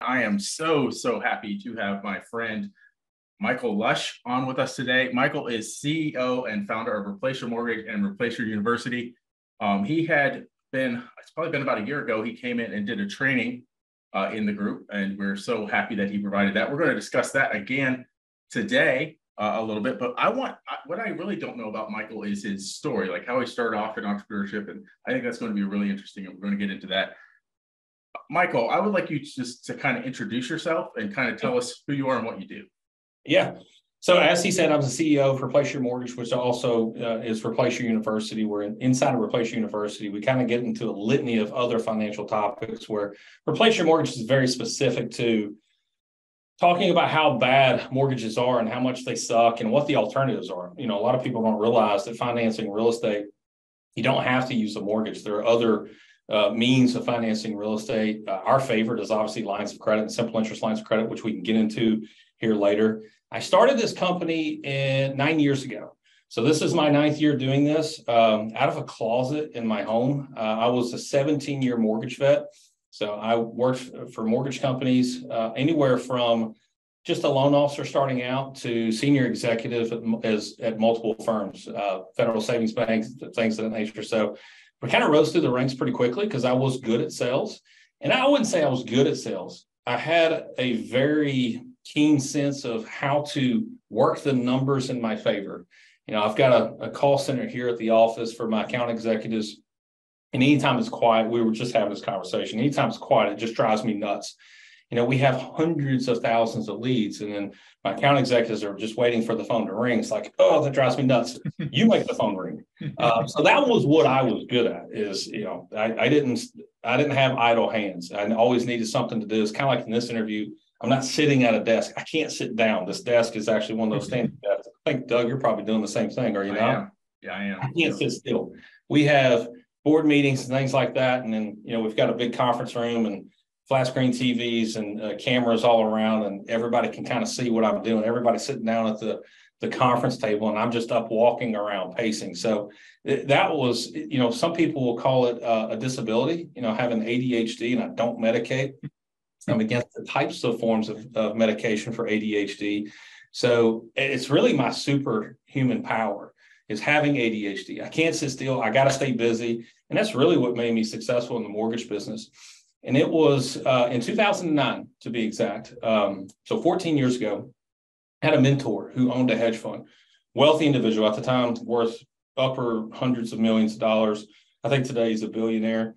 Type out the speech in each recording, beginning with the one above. I am so happy to have my friend Michael Lush on with us today. Michael is CEO and founder of Replace Your Mortgage and Replace Your University. He had been, it's probably been about a year ago, he came in and did a training in the group, and we're so happy that he provided that. We're going to discuss that again today a little bit, but what I really don't know about Michael is his story, like how he started off in entrepreneurship, and I think that's going to be really interesting, and we're going to get into that. Michael, I would like you just to kind of introduce yourself and kind of tell us who you are and what you do. Yeah. So as he said, I'm the CEO of Replace Your Mortgage, which also is Replace Your University. We're inside of Replace Your University. We kind of get into a litany of other financial topics where Replace Your Mortgage is very specific to talking about how bad mortgages are and how much they suck and what the alternatives are. You know, a lot of people don't realize that financing real estate, you don't have to use a mortgage. There are other means of financing real estate. Our favorite is obviously lines of credit and simple interest lines of credit, which we can get into here later. I started this company 9 years ago. So this is my ninth year doing this out of a closet in my home. I was a 17-year mortgage vet. So I worked for mortgage companies anywhere from just a loan officer starting out to senior executive at multiple firms, federal savings banks, things of that nature. So we kind of rose through the ranks pretty quickly because I was good at sales. And I wouldn't say I was good at sales. I had a very keen sense of how to work the numbers in my favor. You know, I've got a call center here at the office for my account executives. And anytime it's quiet, we were just having this conversation. Anytime it's quiet, it just drives me nuts. You know, we have hundreds of thousands of leads, and then my account executives are just waiting for the phone to ring. It's like, oh, that drives me nuts. You make the phone ring. So that was what I was good at is, you know, I didn't have idle hands. I always needed something to do. It's kind of like in this interview, I'm not sitting at a desk. I can't sit down. This desk is actually one of those standing desks. I think, Doug, you're probably doing the same thing, are you not? I am. Yeah, I am. I can't sit still. We have board meetings and things like that, and then, you know, we've got a big conference room and flat screen TVs and cameras all around, and everybody can kind of see what I'm doing. Everybody's sitting down at the conference table, and I'm just up walking around pacing. So that was, you know, some people will call it a disability, you know, having ADHD, and I don't medicate. I'm against the types of forms of medication for ADHD. So it's really my superhuman power is having ADHD. I can't sit still. I got to stay busy. And that's really what made me successful in the mortgage business. And it was in 2009, to be exact. So 14 years ago, I had a mentor who owned a hedge fund, wealthy individual at the time, worth upper hundreds of millions of dollars. I think today he's a billionaire.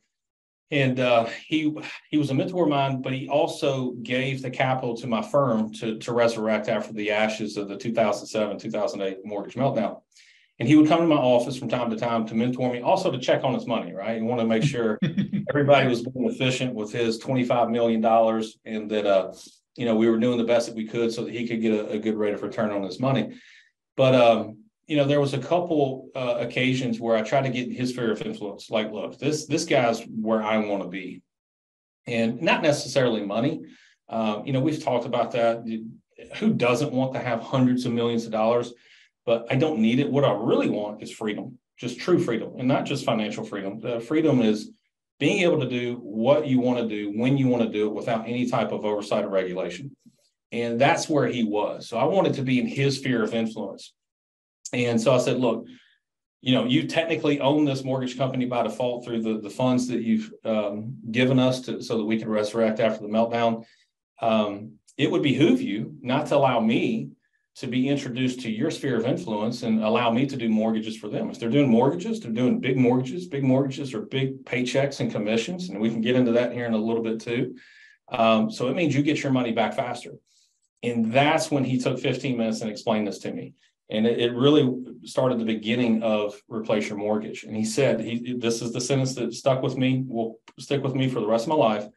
And he was a mentor of mine, but he also gave the capital to my firm to resurrect after the ashes of the 2007-2008 mortgage meltdown. And he would come to my office from time to time to mentor me, also to check on his money, right? He wanted to make sure everybody was being efficient with his $25 million and that, you know, we were doing the best that we could so that he could get a good rate of return on his money. But, you know, there was a couple occasions where I tried to get his sphere of influence. Like, look, this guy's where I want to be. And not necessarily money. You know, we've talked about that. Who doesn't want to have hundreds of millions of dollars? But I don't need it. What I really want is freedom, just true freedom, and not just financial freedom. The freedom is being able to do what you want to do, when you want to do it, without any type of oversight or regulation. And that's where he was. So I wanted to be in his sphere of influence. And so I said, look, you know, you technically own this mortgage company by default through the funds that you've given us so that we can resurrect after the meltdown. It would behoove you not to allow me to be introduced to your sphere of influence and allow me to do mortgages for them. If they're doing mortgages, they're doing big mortgages. Big mortgages are big paychecks and commissions, and we can get into that here in a little bit too. So it means you get your money back faster. And that's when he took 15 minutes and explained this to me. And it really started the beginning of Replace Your Mortgage. And he said, this is the sentence that stuck with me, will stick with me for the rest of my life. It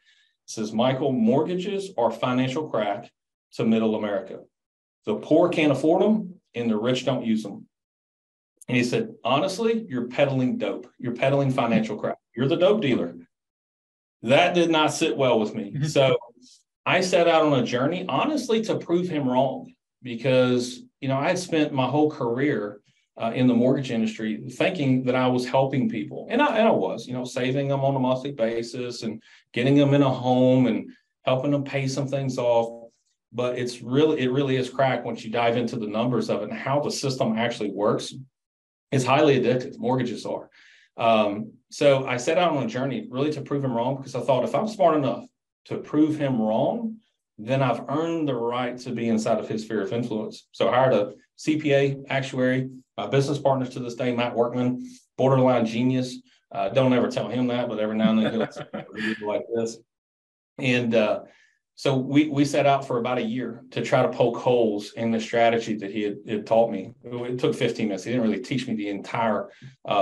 says, Michael, mortgages are financial crack to middle America. The poor can't afford them, and the rich don't use them. And he said, honestly, you're peddling dope. You're peddling financial crap. You're the dope dealer. That did not sit well with me. So I set out on a journey, honestly, to prove him wrong because, you know, I had spent my whole career in the mortgage industry thinking that I was helping people. And I was, you know, saving them on a monthly basis and getting them in a home and helping them pay some things off. But it really is crack once you dive into the numbers of it and how the system actually works. It's highly addictive. Mortgages are. So I set out on a journey really to prove him wrong, because I thought if I'm smart enough to prove him wrong, then I've earned the right to be inside of his sphere of influence. So I hired a CPA, actuary, my business partners to this day, Matt Workman, borderline genius. Don't ever tell him that, but every now and then he'll say like this. And so we set out for about a year to try to poke holes in the strategy that he had taught me. It took 15 minutes. He didn't really teach me the entire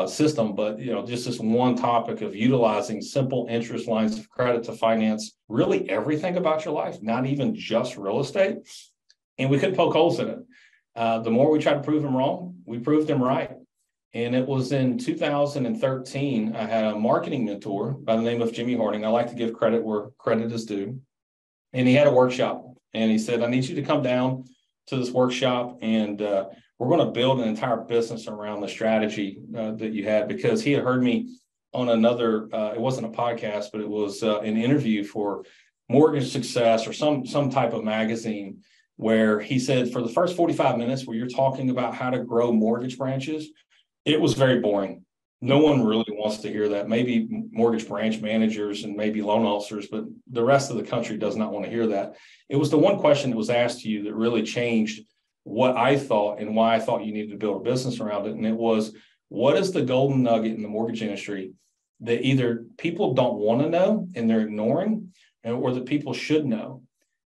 system, but just this one topic of utilizing simple interest lines of credit to finance really everything about your life, not even just real estate. And we could poke holes in it. The more we tried to prove him wrong, we proved him right. And it was in 2013, I had a marketing mentor by the name of Jimmy Harding. I like to give credit where credit is due. And he had a workshop, and he said, I need you to come down to this workshop, and we're going to build an entire business around the strategy that you had, because he had heard me on another, it wasn't a podcast, but it was an interview for Mortgage Success or some type of magazine, where he said, for the first 45 minutes where you're talking about how to grow mortgage branches, it was very boring. No one really wants to hear that. Maybe mortgage branch managers and maybe loan officers, but the rest of the country does not want to hear that. It was the one question that was asked to you that really changed what I thought and why I thought you needed to build a business around it. And it was, what is the golden nugget in the mortgage industry that either people don't want to know and they're ignoring, or that people should know?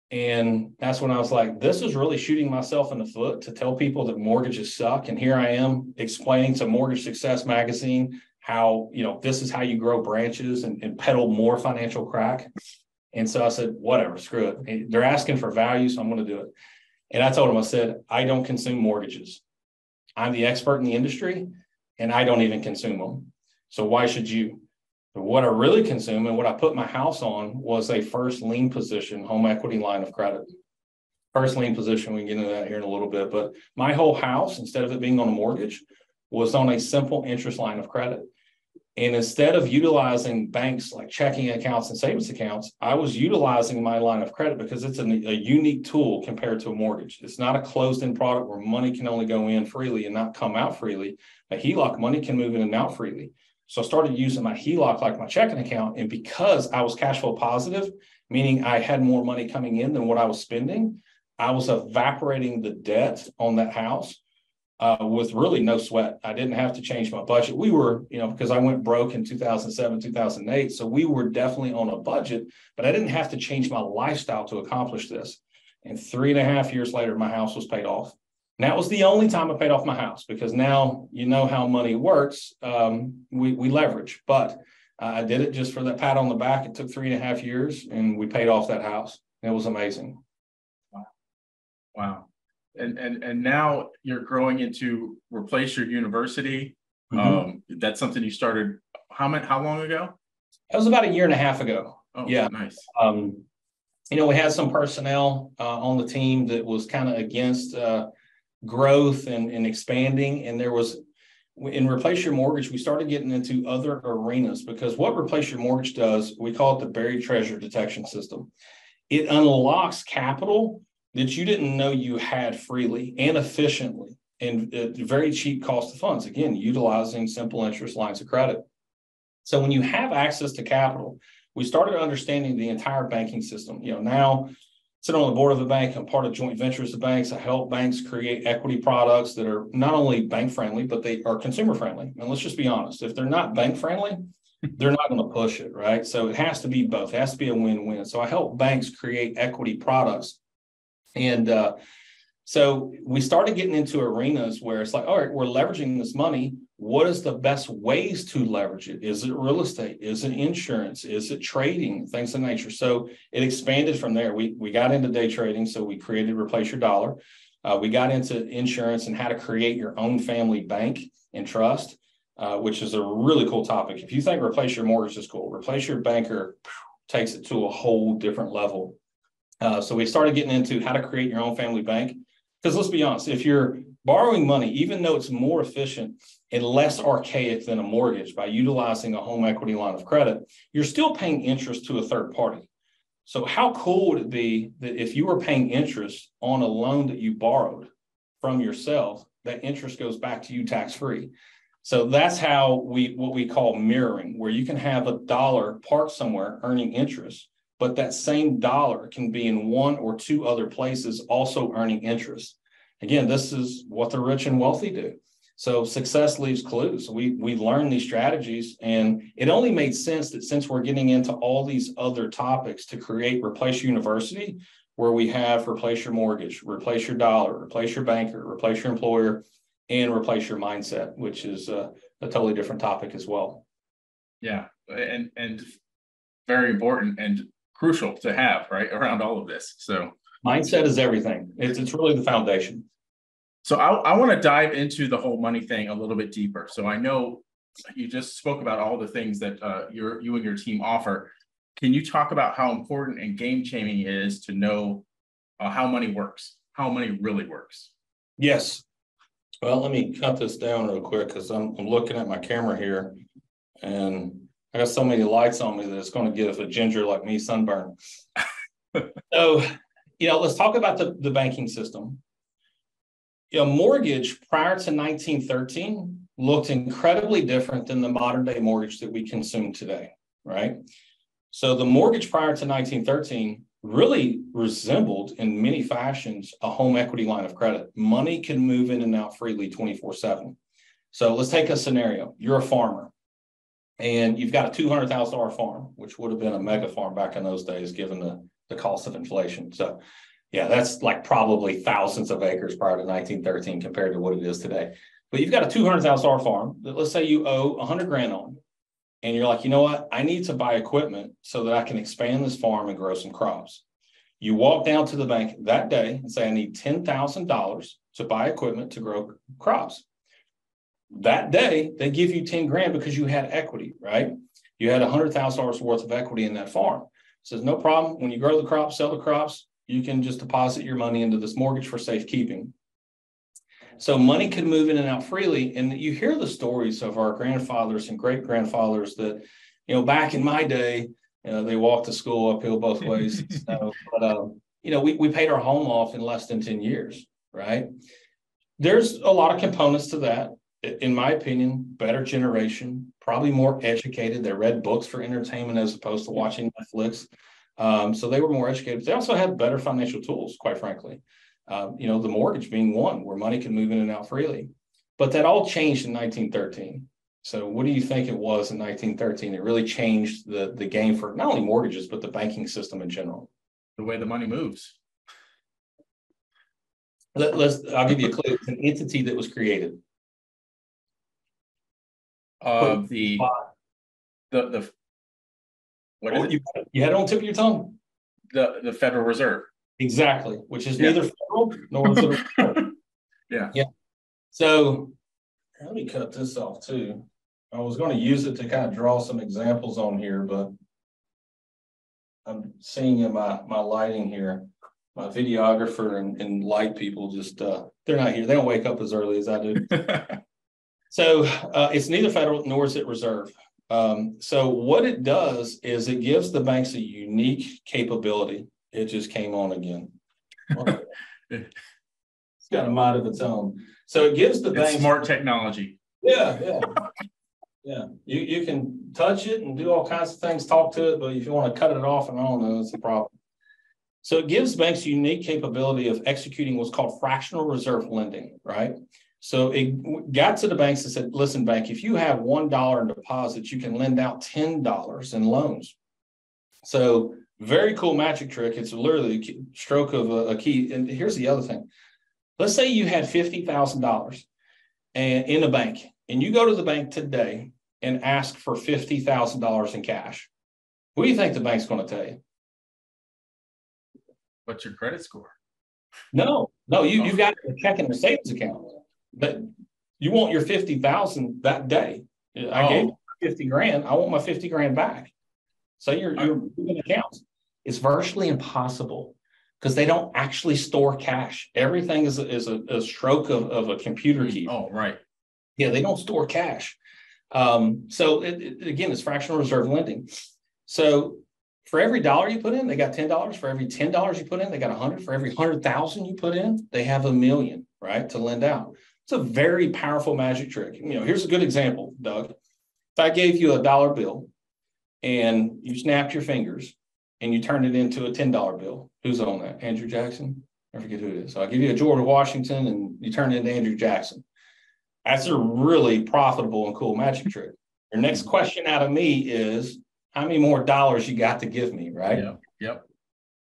And that's when I was like, this is really shooting myself in the foot to tell people that mortgages suck. And here I am explaining to Mortgage Success magazine how, this is how you grow branches and peddle more financial crack. And so I said, whatever, screw it. They're asking for value, so I'm going to do it. And I told them, I said, I don't consume mortgages. I'm the expert in the industry, and I don't even consume them. So why should you? What I really consume and what I put my house on was a first lien position, home equity line of credit. First lien position, we can get into that here in a little bit, but my whole house, instead of it being on a mortgage, was on a simple interest line of credit. And instead of utilizing banks like checking accounts and savings accounts, I was utilizing my line of credit because it's a unique tool compared to a mortgage. It's not a closed-end product where money can only go in freely and not come out freely. A HELOC, money can move in and out freely. So I started using my HELOC like my checking account. And because I was cash flow positive, meaning I had more money coming in than what I was spending, I was evaporating the debt on that house with really no sweat. I didn't have to change my budget. We were, because I went broke in 2007, 2008. So we were definitely on a budget, but I didn't have to change my lifestyle to accomplish this. And 3.5 years later, my house was paid off. And that was the only time I paid off my house, because now you know how money works. We leverage, but I did it just for that pat on the back. It took 3.5 years, and we paid off that house. It was amazing. Wow. And now you're growing into Replace Your University. That's something you started how long ago? That was about a year and a half ago. Oh, yeah. Nice. We had some personnel on the team that was kind of against growth and expanding. And there was, in Replace Your Mortgage, we started getting into other arenas, because what Replace Your Mortgage does, we call it the buried treasure detection system. It unlocks capital that you didn't know you had freely and efficiently and at very cheap cost of funds, again, utilizing simple interest lines of credit. So when you have access to capital, we started understanding the entire banking system. Now sit on the board of the bank. I'm part of joint ventures of banks. I help banks create equity products that are not only bank friendly, but they are consumer friendly. And let's just be honest, if they're not bank friendly, they're not going to push it, right? So it has to be both. It has to be a win-win. So I help banks create equity products. And so we started getting into arenas where it's like, all right, we're leveraging this money. What is the best ways to leverage it? Is it real estate? Is it insurance? Is it trading? Things of nature. So it expanded from there. We got into day trading. So we created Replace Your Dollar. We got into insurance and how to create your own family bank and trust, which is a really cool topic. If you think Replace Your Mortgage is cool, Replace Your Banker takes it to a whole different level. So we started getting into how to create your own family bank. Because let's be honest, if you're borrowing money, even though it's more efficient and less archaic than a mortgage by utilizing a home equity line of credit, you're still paying interest to a third party. So how cool would it be that if you were paying interest on a loan that you borrowed from yourself, that interest goes back to you tax-free? So that's how what we call mirroring, where you can have a dollar parked somewhere earning interest, but that same dollar can be in one or two other places also earning interest. Again, this is what the rich and wealthy do. So success leaves clues. We learned these strategies, and it only made sense that since we're getting into all these other topics to create Replace Your University, where we have Replace Your Mortgage, Replace Your Dollar, Replace Your Banker, Replace Your Employer, and Replace Your Mindset, which is a totally different topic as well. Yeah, and very important and crucial to have, right, around all of this. So mindset is everything. It's really the foundation. So I want to dive into the whole money thing a little bit deeper. So I know you just spoke about all the things that you and your team offer. Can you talk about how important and game-changing it is to know how money works, how money really works? Yes. Well, let me cut this down real quick because I'm looking at my camera here, and I got so many lights on me that it's going to give a ginger like me sunburn. So, let's talk about the banking system. Mortgage prior to 1913 looked incredibly different than the modern day mortgage that we consume today, right? So the mortgage prior to 1913 really resembled in many fashions a home equity line of credit. Money can move in and out freely 24/7. So let's take a scenario. You're a farmer and you've got a $200,000 farm, which would have been a mega farm back in those days, given the cost of inflation. So yeah, that's like probably thousands of acres prior to 1913 compared to what it is today. But you've got a $200,000 farm that let's say you owe $100,000 on. And you're like, you know what? I need to buy equipment so that I can expand this farm and grow some crops. You walk down to the bank that day and say, I need $10,000 to buy equipment to grow crops. That day, they give you $10,000 because you had equity, right? You had $100,000 worth of equity in that farm. So no problem. When you grow the crops, sell the crops, you can just deposit your money into this mortgage for safekeeping. So money could move in and out freely. And you hear the stories of our grandfathers and great-grandfathers that, back in my day, they walked to school uphill both ways. So, but, we paid our home off in less than 10 years, right? There's a lot of components to that. In my opinion, better generation, probably more educated. They read books for entertainment as opposed to watching Netflix. So they were more educated. They also had better financial tools, quite frankly, the mortgage being one where money can move in and out freely. But that all changed in 1913. So what do you think it was in 1913? It really changed the game for not only mortgages, but the banking system in general. The way the money moves. I'll give you a clue. It's an entity that was created. What is it? You had it on tip of your tongue. The Federal Reserve. Exactly, which is neither federal nor reserve. Yeah. So let me cut this off too. I was going to use it to kind of draw some examples on here, but I'm seeing in my lighting here, my videographer and light people just, they're not here. They don't wake up as early as I do. So it's neither federal nor is it reserve. So what it does is it gives the banks a unique capability. It just came on again. It's got a mind of its own. So it gives the banks smart technology. Yeah. You can touch it and do all kinds of things, talk to it, but if you want to cut it off and on, that's a problem. So it gives banks unique capability of executing what's called fractional reserve lending, right? So it got to the banks and said, listen, bank, if you have $1 in deposits, you can lend out $10 in loans. So very cool magic trick. It's literally a stroke of a key. And here's the other thing. Let's say you had $50,000 in a bank, and you go to the bank today and ask for $50,000 in cash. What do you think the bank's going to tell you? What's your credit score? No, you've got a check in the savings account. But you want your $50,000 that day. I gave you $50,000. I want my $50,000 back. So you're moving accounts. It's virtually impossible because they don't actually store cash. Everything is a stroke of a computer key. Oh, right. Yeah, they don't store cash. So it's fractional reserve lending. So For every $1 you put in, they got $10. For every $10 you put in, they got $100. For every 100,000 you put in, they have $1 million, right, to lend out. It's a very powerful magic trick. You know, here's a good example, Doug. If I gave you $1 bill and you snapped your fingers and you turned it into a $10 bill, who's on that? Andrew Jackson? I forget who it is. So I give you a George Washington and you turn it into Andrew Jackson. That's a really profitable and cool magic trick. Your next question out of me is, how many more dollars you got to give me, right? Yeah. Yep.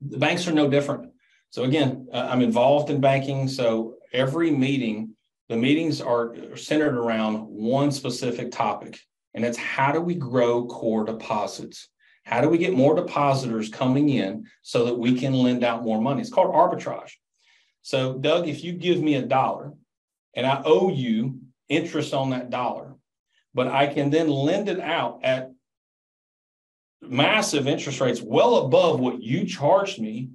The banks are no different. So again, I'm involved in banking. So every meeting, the meetings are centered around one specific topic, and that's how do we grow core deposits? How do we get more depositors coming in so that we can lend out more money? It's called arbitrage. So Doug, if you give me $1 and I owe you interest on that $1, but I can then lend it out at massive interest rates well above what you charged me,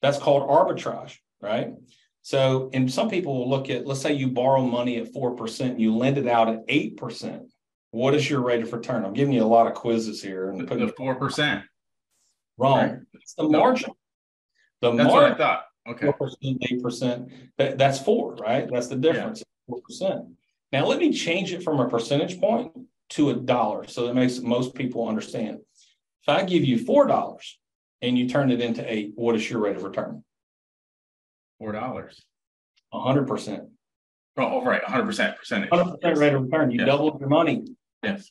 that's called arbitrage, right? So, and some people will look at, let's say you borrow money at 4% and you lend it out at 8%. What is your rate of return? I'm giving you a lot of quizzes here. And the 4%. Wrong. Right. It's the margin. The that's margin, what I thought. Okay. 4%, 8%. That's 4, right? That's the difference, yeah. 4%. Now, let me change it from a percentage point to $1 so that makes most people understand. If I give you $4 and you turn it into 8, what is your rate of return? $4. 100%. Oh, right. 100% percentage. 100% rate of return. You doubled your money. Yes.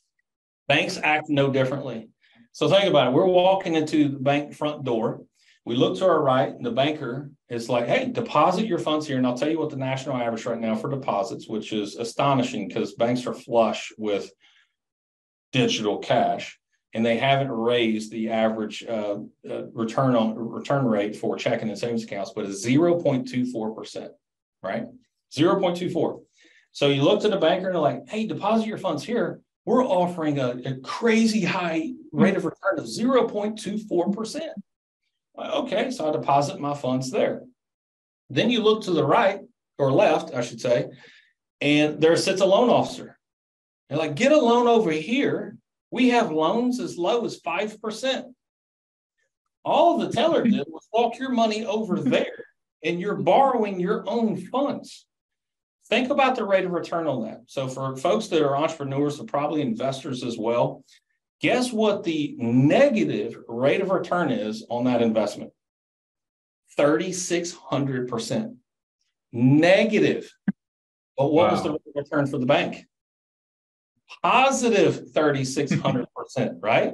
Banks act no differently. So think about it. We're walking into the bank front door. We look to our right, and the banker is like, hey, deposit your funds here. And I'll tell you what the national average right now for deposits, which is astonishing because banks are flush with digital cash. And they haven't raised the average return rate for checking and savings accounts, but it's 0.24%, right? 0.24. So you look to the banker and they're like, hey, deposit your funds here. We're offering a crazy high rate of return of 0.24%. Okay, so I deposit my funds there. Then you look to the right or left, I should say, and there sits a loan officer. They're like, get a loan over here. We have loans as low as 5%. All the teller did was walk your money over there, and you're borrowing your own funds. Think about the rate of return on that. So for folks that are entrepreneurs and probably investors as well, guess what the negative rate of return is on that investment? 3,600%. Negative. But what was the rate of return for the bank? Positive 3,600%, right?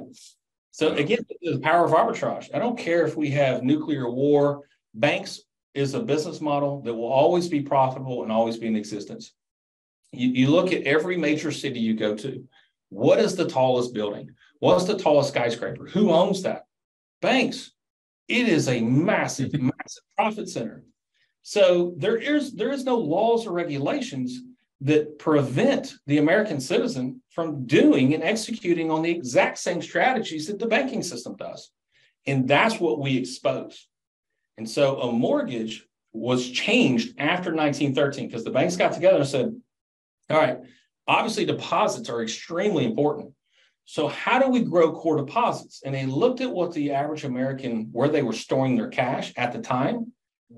So again, the power of arbitrage. I don't care if we have nuclear war. Banks is a business model that will always be profitable and always be in existence. You look at every major city you go to. What is the tallest building? What's the tallest skyscraper? Who owns that? Banks. It is a massive, massive profit center. So there is no laws or regulations that prevent the American citizen from doing and executing on the exact same strategies that the banking system does. And that's what we expose. And so a mortgage was changed after 1913 because the banks got together and said, all right, obviously deposits are extremely important. So how do we grow core deposits? And they looked at what the average American, where they were storing their cash at the time,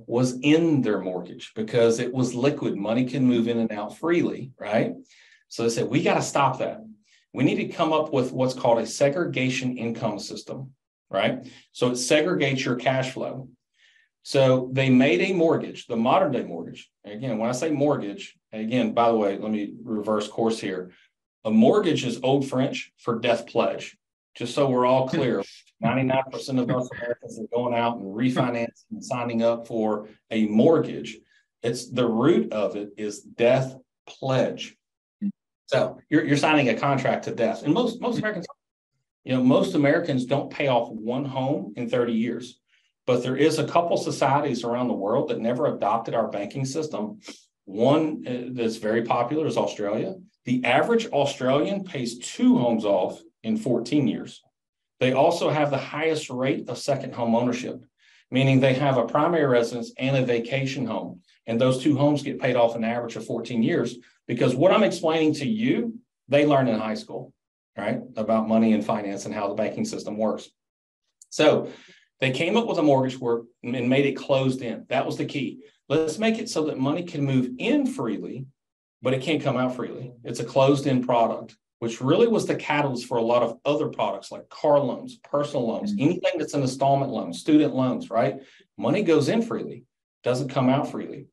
was in their mortgage because it was liquid. Money can move in and out freely, right? So they said, we got to stop that. We need to come up with what's called a segregation income system, right? So it segregates your cash flow. So they made a mortgage, the modern day mortgage. And again, when I say mortgage, again, by the way, let me reverse course here. A mortgage is Old French for death pledge. Just so we're all clear, 99% of us Americans are going out and refinancing and signing up for a mortgage. It's the root of it is death pledge. So you're signing a contract to death. And most Americans, you know, most Americans don't pay off one home in 30 years. But there is a couple societies around the world that never adopted our banking system. One that's very popular is Australia. The average Australian pays 2 homes off in 14 years. They also have the highest rate of second home ownership, meaning they have a primary residence and a vacation home. And those 2 homes get paid off an average of 14 years because what I'm explaining to you, they learn in high school, right? About money and finance and how the banking system works. So they came up with a mortgage work and made it closed in. That was the key. Let's make it so that money can move in freely, but it can't come out freely. It's a closed-in product, which really was the catalyst for a lot of other products like car loans, personal loans, anything that's an installment loan, student loans, right? Money goes in freely, doesn't come out freely.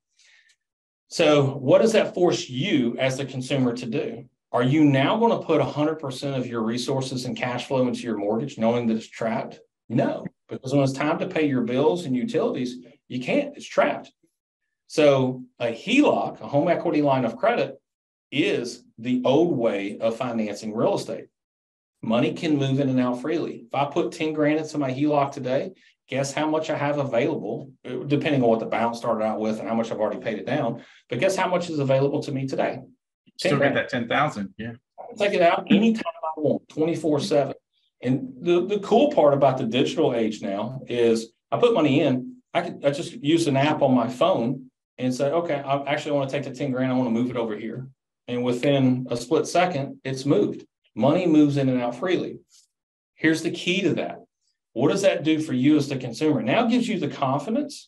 So what does that force you as the consumer to do? Are you now going to put 100% of your resources and cash flow into your mortgage knowing that it's trapped? No, because when it's time to pay your bills and utilities, you can't, it's trapped. So a HELOC, a home equity line of credit, is the old way of financing real estate. Money can move in and out freely. If I put 10 grand into my HELOC today, guess how much I have available, depending on what the balance started out with and how much I've already paid it down, but guess how much is available to me today? Still get that 10,000. Yeah. I'll take it out anytime I want, 24/7. And the cool part about the digital age now is I put money in, I just use an app on my phone and say, okay, I actually want to take the 10 grand. I want to move it over here. And within a split second, it's moved. Money moves in and out freely. Here's the key to that. What does that do for you as the consumer? Now it gives you the confidence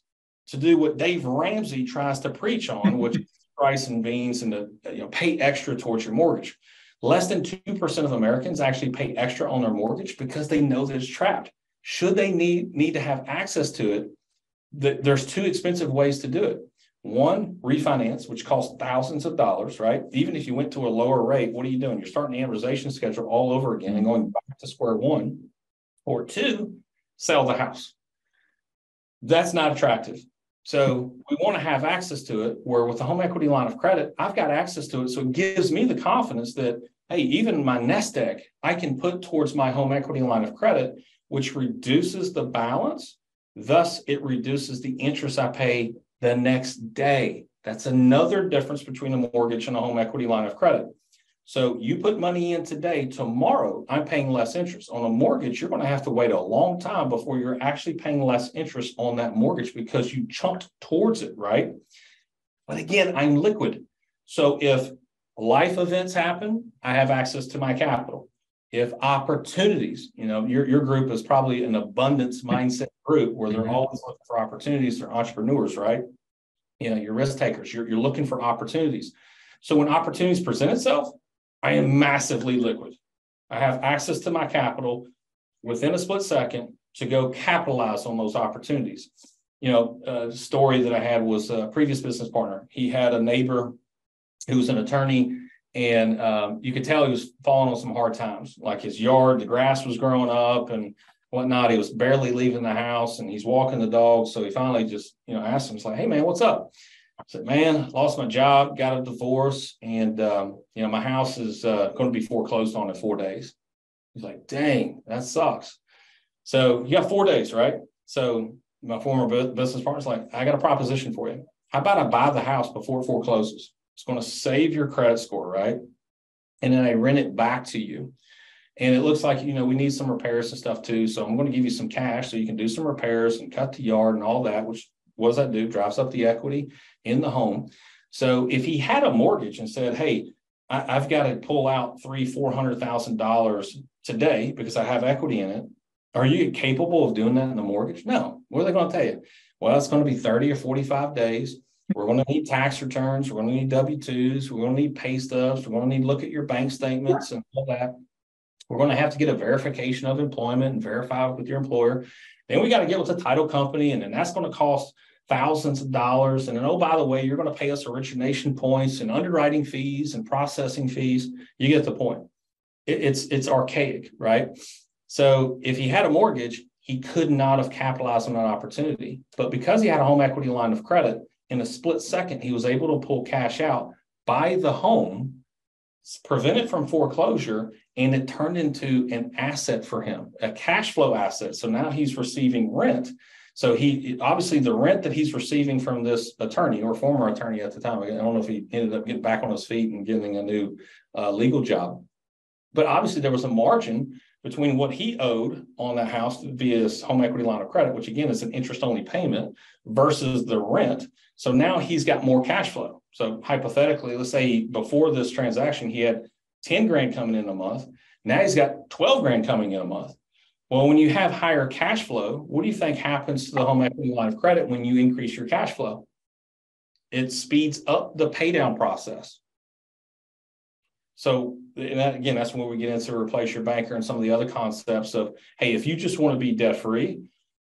to do what Dave Ramsey tries to preach on, which is price and beans and to, you know, pay extra towards your mortgage. Less than 2% of Americans actually pay extra on their mortgage because they know that it's trapped. Should they need to have access to it, there's two expensive ways to do it. One, refinance, which costs thousands of dollars, right? Even if you went to a lower rate, what are you doing? You're starting the amortization schedule all over again and going back to square one. Or two, sell the house. That's not attractive. So we want to have access to it, where with the home equity line of credit, I've got access to it. So it gives me the confidence that, hey, even my nest egg, I can put towards my home equity line of credit, which reduces the balance. Thus, it reduces the interest I pay the next day. That's another difference between a mortgage and a home equity line of credit. So you put money in today, tomorrow I'm paying less interest. On a mortgage, you're going to have to wait a long time before you're actually paying less interest on that mortgage because you chunked towards it, right? But again, I'm liquid. So if life events happen, I have access to my capital. If opportunities, you know, your group is probably an abundance mindset group where they're always looking for opportunities. They're entrepreneurs, right? You know, you're risk takers. You're looking for opportunities. So when opportunities present itself, I am massively liquid. I have access to my capital within a split second to go capitalize on those opportunities. You know, a story that I had was a previous business partner. He had a neighbor who was an attorney, and you could tell he was falling on some hard times. Like his yard, the grass was growing up and whatnot. He was barely leaving the house, and he's walking the dog. So he finally just, you know, asked him, it's like, hey, man, what's up? I said, man, lost my job, got a divorce, and, you know, my house is going to be foreclosed on in 4 days. He's like, dang, that sucks. So you got 4 days, right? So my former business partner's like, I got a proposition for you. How about I buy the house before it forecloses? It's going to save your credit score, right? And then I rent it back to you. And it looks like, you know, we need some repairs and stuff too. So I'm going to give you some cash so you can do some repairs and cut the yard and all that, which what does that do? Drives up the equity in the home. So if he had a mortgage and said, hey, I've got to pull out $400,000 today because I have equity in it. Are you capable of doing that in the mortgage? No. What are they going to tell you? Well, it's going to be 30 or 45 days. We're going to need tax returns. We're going to need W-2s. We're going to need pay stubs. We're going to need to look at your bank statements and all that. We're going to have to get a verification of employment and verify with your employer. Then we got to get with a title company, and then that's going to cost thousands of dollars. And then, oh, by the way, you're going to pay us origination points and underwriting fees and processing fees. You get the point. It's archaic, right? So if he had a mortgage, he could not have capitalized on that opportunity. But because he had a home equity line of credit, in a split second, he was able to pull cash out, buy the home, prevent it from foreclosure, and it turned into an asset for him, a cash flow asset. So now he's receiving rent. So he obviously the rent that he's receiving from this attorney or former attorney at the time, I don't know if he ended up getting back on his feet and getting a new legal job, but obviously there was a margin between what he owed on that house via his home equity line of credit, which again is an interest-only payment, versus the rent. So now he's got more cash flow. So hypothetically, let's say before this transaction, he had 10 grand coming in a month. Now he's got 12 grand coming in a month. Well, when you have higher cash flow, what do you think happens to the home equity line of credit when you increase your cash flow? It speeds up the pay down process. So, and that, again, that's when we get into Replace Your Banker and some of the other concepts of, hey, if you just want to be debt-free,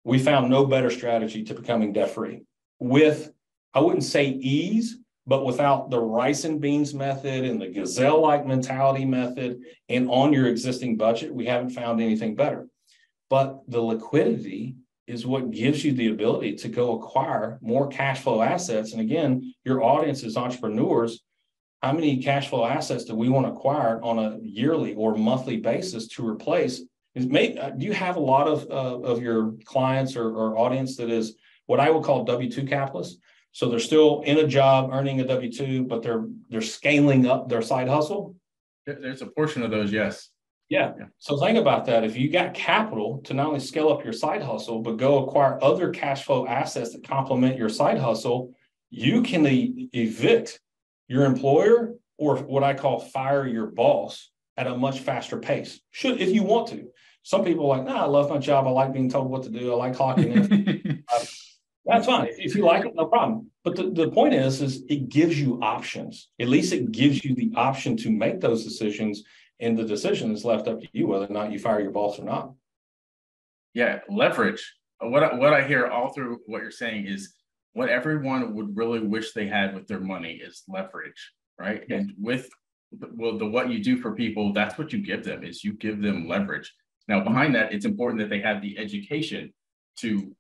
we found no better strategy to becoming debt-free with, I wouldn't say ease, but without the rice and beans method and the gazelle-like mentality method and on your existing budget, we haven't found anything better. But the liquidity is what gives you the ability to go acquire more cash flow assets. And again, your audience is entrepreneurs. How many cash flow assets do we want to acquire on a yearly or monthly basis to replace? Do you have a lot of your clients or audience that is what I would call W-2 capitalists? So they're still in a job earning a W-2, but they're scaling up their side hustle? There's a portion of those, yes. Yeah. So think about that. If you got capital to not only scale up your side hustle, but go acquire other cash flow assets that complement your side hustle, you can evict your employer, or what I call fire your boss, at a much faster pace, if you want to. Some people are like, I love my job. I like being told what to do. I like clocking in. That's fine. If you like it, no problem. But the point is it gives you options. At least it gives you the option to make those decisions, and the decision is left up to you whether or not you fire your boss or not. Yeah, leverage. What I hear all through what you're saying is, what everyone would really wish they had with their money is leverage, right? Yeah. And with what you do for people, that's what you give them, is you give them leverage. Now, behind that, it's important that they have the education to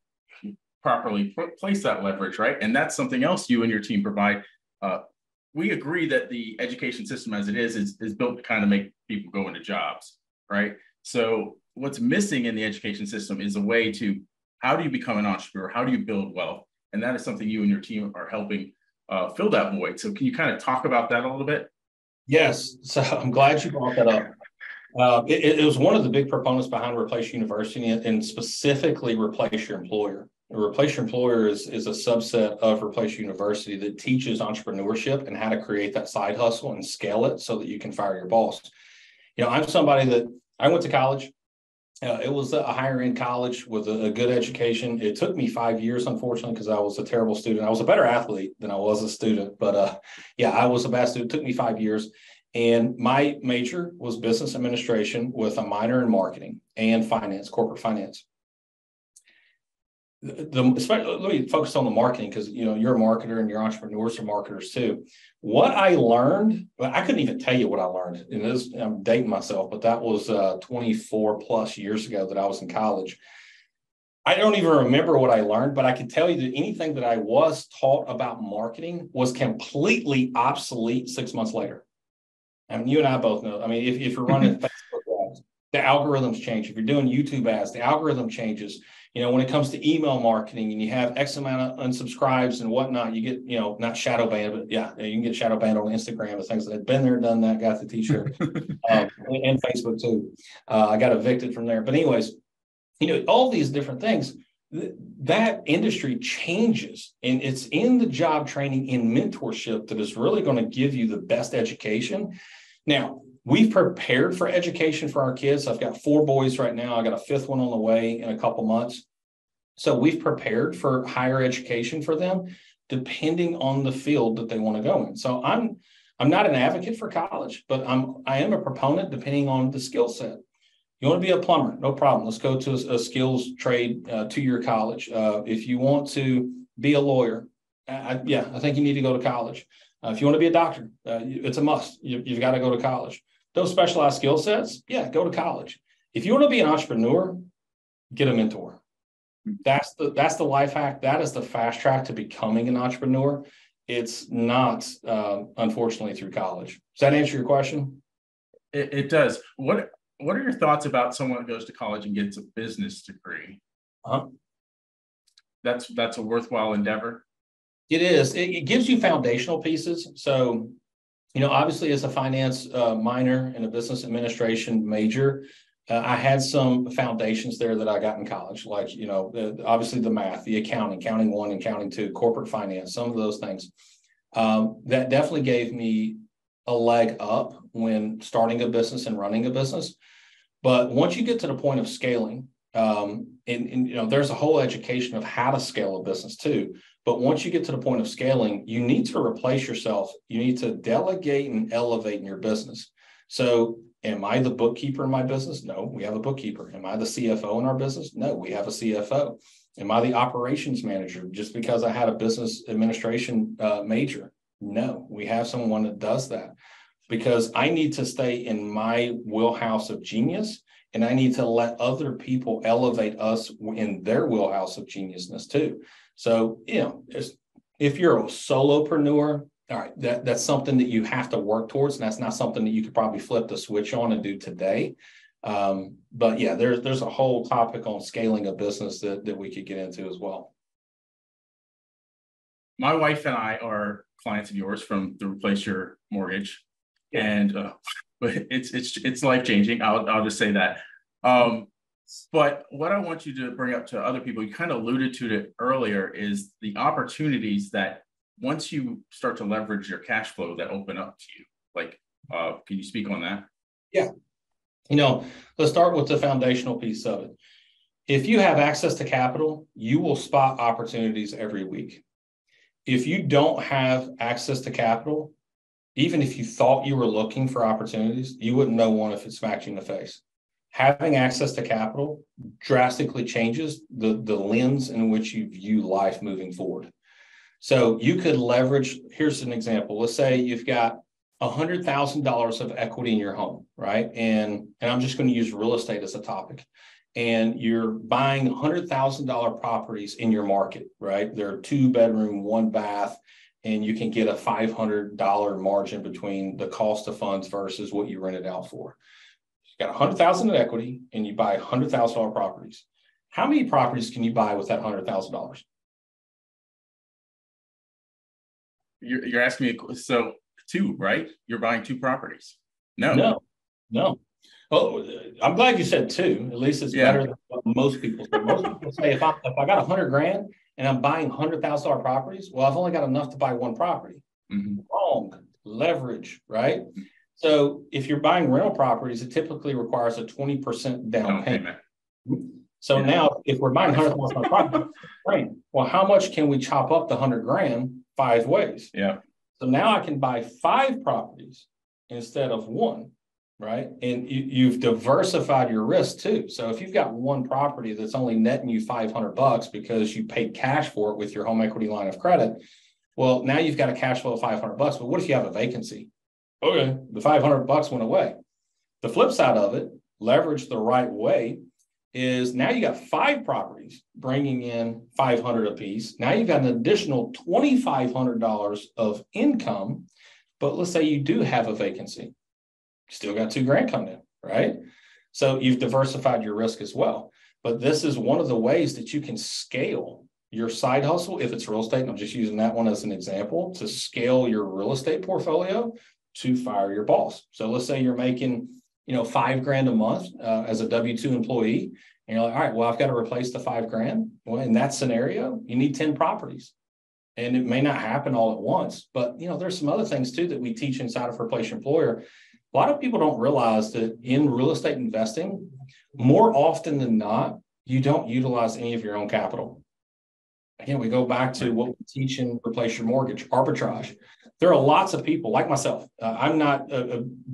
properly place that leverage, right? And that's something else you and your team provide. We agree that the education system as it is built to kind of make people go into jobs, right? So what's missing in the education system is a way to, how do you become an entrepreneur? How do you build wealth? And that is something you and your team are helping fill that void. So can you kind of talk about that a little bit? Yes. So I'm glad you brought that up. It was one of the big proponents behind Replace University, and specifically Replace Your Employer. Replace Your Employer is a subset of Replace University that teaches entrepreneurship and how to create that side hustle and scale it so that you can fire your boss. You know, I'm somebody that I went to college. It was a higher end college with a good education. It took me 5 years, unfortunately, because I was a terrible student. I was a better athlete than I was a student. But I was a bad student. It took me 5 years. And my major was business administration with a minor in marketing and finance, corporate finance. Let me focus on the marketing, because you're a marketer and your entrepreneurs are marketers too. What I learned, I couldn't even tell you what I learned. And I'm dating myself, but that was 24 plus years ago that I was in college. I don't even remember what I learned, but I can tell you that anything that I was taught about marketing was completely obsolete 6 months later. I mean, you and I both know. I mean, if you're running Facebook ads, the algorithms change. If you're doing YouTube ads, the algorithm changes. When it comes to email marketing and you have X amount of unsubscribes and whatnot, you get, not shadow banned, but you can get shadow banned on Instagram and things like that. Been there, done that, got the t-shirt and Facebook too. I got evicted from there. But anyways, all these different things, that industry changes, and it's in the job training and mentorship that is really going to give you the best education. Now, we've prepared for education for our kids. I've got 4 boys right now. I got a 5th one on the way in a couple months. So we've prepared for higher education for them, depending on the field that they want to go in. So I'm not an advocate for college, but I am a proponent depending on the skill set. You want to be a plumber? No problem. Let's go to a skills trade 2-year college. If you want to be a lawyer, I think you need to go to college. If you want to be a doctor, it's a must. You've got to go to college. Those specialized skill sets, go to college. If you want to be an entrepreneur, get a mentor. That's the life hack. That is the fast track to becoming an entrepreneur. It's not, unfortunately, through college. Does that answer your question? It does. What are your thoughts about someone that goes to college and gets a business degree? That's a worthwhile endeavor. It is. It gives you foundational pieces. So, obviously, as a finance minor and a business administration major, I had some foundations there that I got in college, like, obviously the math, the accounting, counting 1 and counting 2, corporate finance, some of those things. That definitely gave me a leg up when starting a business and running a business. But once you get to the point of scaling, And you know, there's a whole education of how to scale a business too. But once you get to the point of scaling, you need to replace yourself. You need to delegate and elevate in your business. So am I the bookkeeper in my business? No, we have a bookkeeper. Am I the CFO in our business? No, we have a CFO. Am I the operations manager just because I had a business administration major? No, we have someone that does that, because I need to stay in my wheelhouse of genius, and I need to let other people elevate us in their wheelhouse of geniusness too. So, you know, if you're a solopreneur, all right, that's something that you have to work towards, and that's not something that you could probably flip the switch on and do today. But yeah, there's a whole topic on scaling a business that we could get into as well. My wife and I are clients of yours from the Replace Your Mortgage, and it's life-changing. I'll just say that. But what I want you to bring up to other people, you kind of alluded to it earlier, is the opportunities that once you start to leverage your cash flow that open up to you. Like, can you speak on that? Yeah. You know, let's start with the foundational piece of it. If you have access to capital, you will spot opportunities every week. If you don't have access to capital, even if you thought you were looking for opportunities, you wouldn't know one if it smacked you in the face. Having access to capital drastically changes the lens in which you view life moving forward. So you could leverage, here's an example. Let's say you've got $100,000 of equity in your home, right? And I'm just going to use real estate as a topic. And you're buying $100,000 properties in your market, right? They're 2-bedroom, 1-bath, and you can get a $500 margin between the cost of funds versus what you rent it out for. You got $100,000 in equity and you buy $100,000 properties. How many properties can you buy with that $100,000? You're asking me, so 2, right? You're buying 2 properties. No. Oh, I'm glad you said 2. At least it's better than what most people say. Most people say, if I got $100,000 and I'm buying $100,000 properties, well, I've only got enough to buy 1 property. Mm-hmm. Wrong. Leverage, right? Mm-hmm. So if you're buying rental properties, it typically requires a 20% down payment. So now if we're buying $100,000 properties, well, how much can we chop up the $100,000 5 ways? Yeah. So now I can buy 5 properties instead of 1, right? And you've diversified your risk too. So if you've got 1 property that's only netting you $500 because you paid cash for it with your home equity line of credit, well, now you've got a cash flow of $500. But what if you have a vacancy? Okay, the $500 went away. The flip side of it, leveraged the right way, is now you got 5 properties bringing in $500 apiece. Now you've got an additional $2,500 of income, but let's say you do have a vacancy. Still got $2,000 coming in, right? So you've diversified your risk as well. But this is one of the ways that you can scale your side hustle, if it's real estate, and I'm just using that one as an example, to scale your real estate portfolio to fire your boss. So let's say you're making $5,000 a month as a W-2 employee. And you're like, all right, well, I've got to replace the $5,000. Well, in that scenario, you need 10 properties. And it may not happen all at once, but there's some other things too that we teach inside of Replace Your Employer. A lot of people don't realize that in real estate investing, more often than not, you don't utilize any of your own capital. Again, we go back to what we teach in Replace Your Mortgage, arbitrage. There are lots of people like myself. I'm not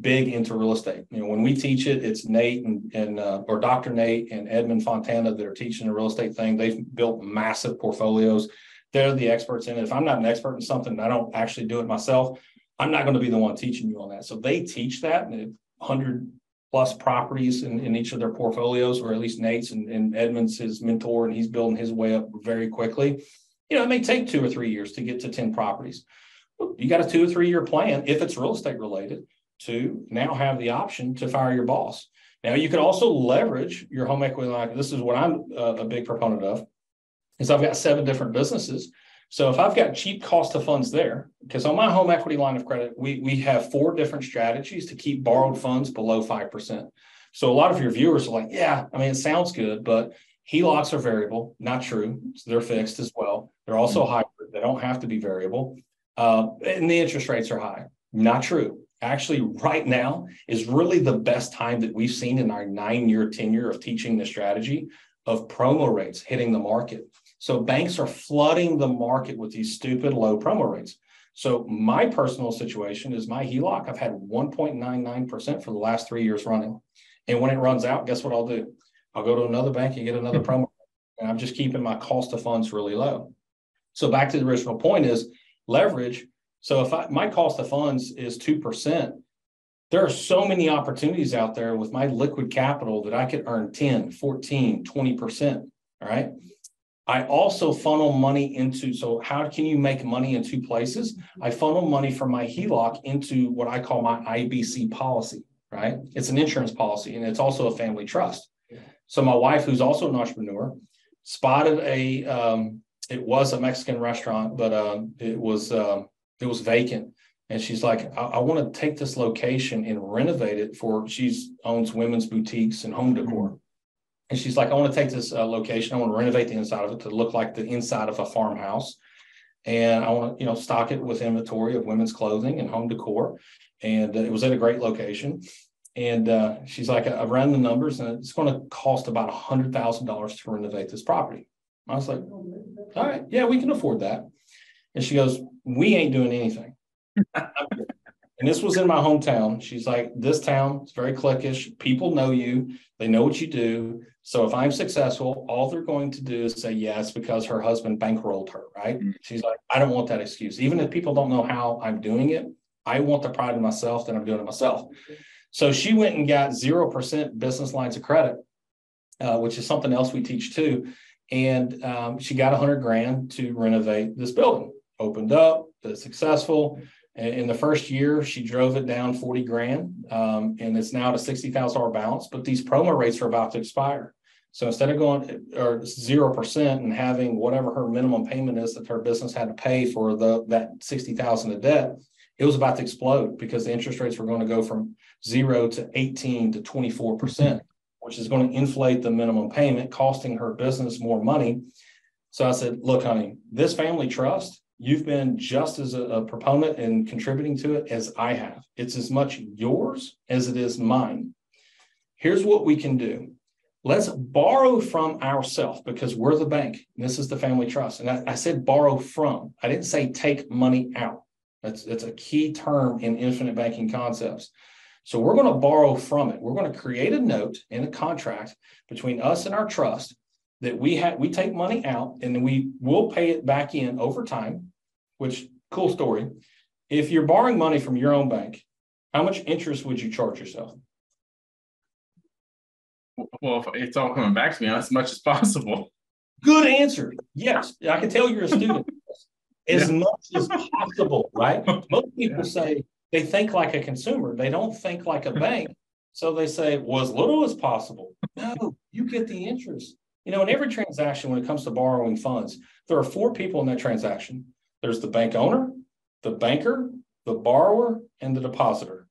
big into real estate. When we teach it, it's Nate or Dr. Nate and Edmund Fontana that are teaching the real estate thing. They've built massive portfolios. They're the experts in it. If I'm not an expert in something and I don't actually do it myself, I'm not going to be the one teaching you on that. So they teach that, and they have 100+ properties in each of their portfolios, or at least Nate's, and Edmund's his mentor, and he's building his way up very quickly. It may take 2 or 3 years to get to 10 properties. You got a 2 or 3 year plan, if it's real estate related, to now have the option to fire your boss. Now, you could also leverage your home equity line. This is what I'm a big proponent of, is I've got 7 different businesses. So if I've got cheap cost of funds there, because on my home equity line of credit, we have 4 different strategies to keep borrowed funds below 5%. So a lot of your viewers are like, yeah, I mean, it sounds good, but HELOCs are variable. Not true. So they're fixed as well. They're also hybrid. They don't have to be variable. And the interest rates are high. Not true. Actually, right now is really the best time that we've seen in our 9-year tenure of teaching the strategy of promo rates hitting the market. So banks are flooding the market with these stupid low promo rates. So my personal situation is my HELOC. I've had 1.99% for the last 3 years running. And when it runs out, guess what I'll do? I'll go to another bank and get another promo. And I'm just keeping my cost of funds really low. So back to the original point is leverage. So if my cost of funds is 2%, there are so many opportunities out there with my liquid capital that I could earn 10, 14, 20%, all right? I also funnel money into, so how can you make money in two places? I funnel money from my HELOC into what I call my IBC policy, right? It's an insurance policy, and it's also a family trust. So my wife, who's also an entrepreneur, spotted a, it was a Mexican restaurant, but it was vacant. And she's like, I want to take this location and renovate it for, she owns women's boutiques and home decor. And she's like, I want to take this location. I want to renovate the inside of it to look like the inside of a farmhouse. And I want to, stock it with inventory of women's clothing and home decor. And it was at a great location. And she's like, I ran the numbers and it's going to cost about $100,000 to renovate this property. I was like, all right, yeah, we can afford that. And she goes, we ain't doing anything. And this was in my hometown. She's like, this town is very cliquish. People know you. They know what you do. So if I'm successful, all they're going to do is say yes because her husband bankrolled her, right? Mm-hmm. She's like, I don't want that excuse. Even if people don't know how I'm doing it, I want the pride in myself that I'm doing it myself. So she went and got 0% business lines of credit, which is something else we teach too. And she got $100,000 to renovate this building. Opened up, was successful. In the first year, she drove it down $40,000, and it's now at a $60,000 balance. But these promo rates are about to expire. So instead of going or 0% and having whatever her minimum payment is that her business had to pay for that $60,000 of debt, it was about to explode because the interest rates were going to go from 0 to 18 to 24%, which is going to inflate the minimum payment, costing her business more money. So I said, look, honey, this family trust, you've been just as a proponent and contributing to it as I have. It's as much yours as it is mine. Here's what we can do. Let's borrow from ourselves because we're the bank. This is the family trust. And I said borrow from. I didn't say take money out. That's a key term in infinite banking concepts. So we're going to borrow from it. We're going to create a note and a contract between us and our trust that we take money out and we will pay it back in over time. Which, cool story, if you're borrowing money from your own bank, how much interest would you charge yourself? Well, if it's all coming back to me, as much as possible. Good answer. Yes, I can tell you're a student. As much as possible, right? Most people say they think like a consumer. They don't think like a bank. So they say, well, as little as possible. No, you get the interest. In every transaction, when it comes to borrowing funds, there are four people in that transaction. There's the bank owner, the banker, the borrower, and the depositor.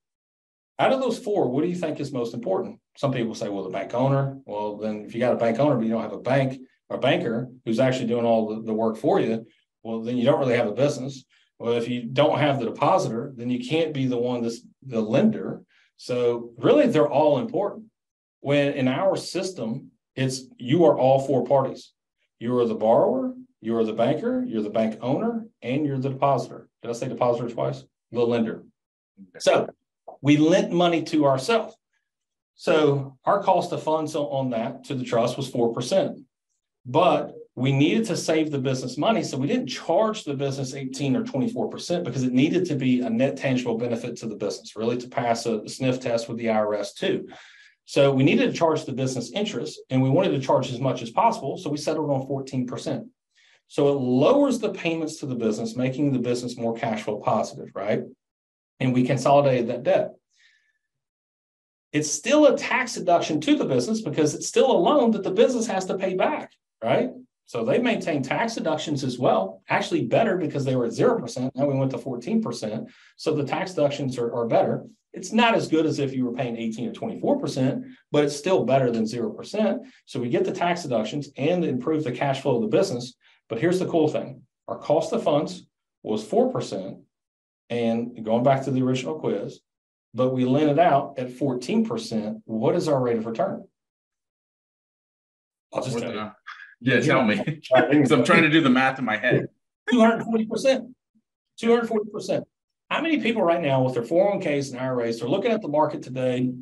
Out of those four, what do you think is most important? Some people say, well, the bank owner. Well, then if you got a bank owner, but you don't have a bank or banker who's actually doing all the work for you, well, then you don't really have a business. Well, if you don't have the depositor, then you can't be the one that's the lender. So really, they're all important. When in our system, it's you are all four parties. You are the borrower, you are the banker, you're the bank owner, and you're the depositor. Did I say depositor twice? The lender. So we lent money to ourselves. So our cost of funds on that to the trust was 4%. But we needed to save the business money, so we didn't charge the business 18 or 24% because it needed to be a net tangible benefit to the business, really to pass a sniff test with the IRS too. So we needed to charge the business interest, and we wanted to charge as much as possible, so we settled on 14%. So it lowers the payments to the business, making the business more cash flow positive, right? And we consolidated that debt. It's still a tax deduction to the business because it's still a loan that the business has to pay back, right? So they maintain tax deductions as well, actually better because they were at 0%. Now we went to 14%. So the tax deductions are better. It's not as good as if you were paying 18 or 24%, but it's still better than 0%. So we get the tax deductions and improve the cash flow of the business. But here's the cool thing. Our cost of funds was 4%. And going back to the original quiz, but we lent it out at 14%. What is our rate of return? I'll just tell me, because I'm trying to do the math in my head. 240%. 240%. How many people right now with their 401ks and IRAs are looking at the market today?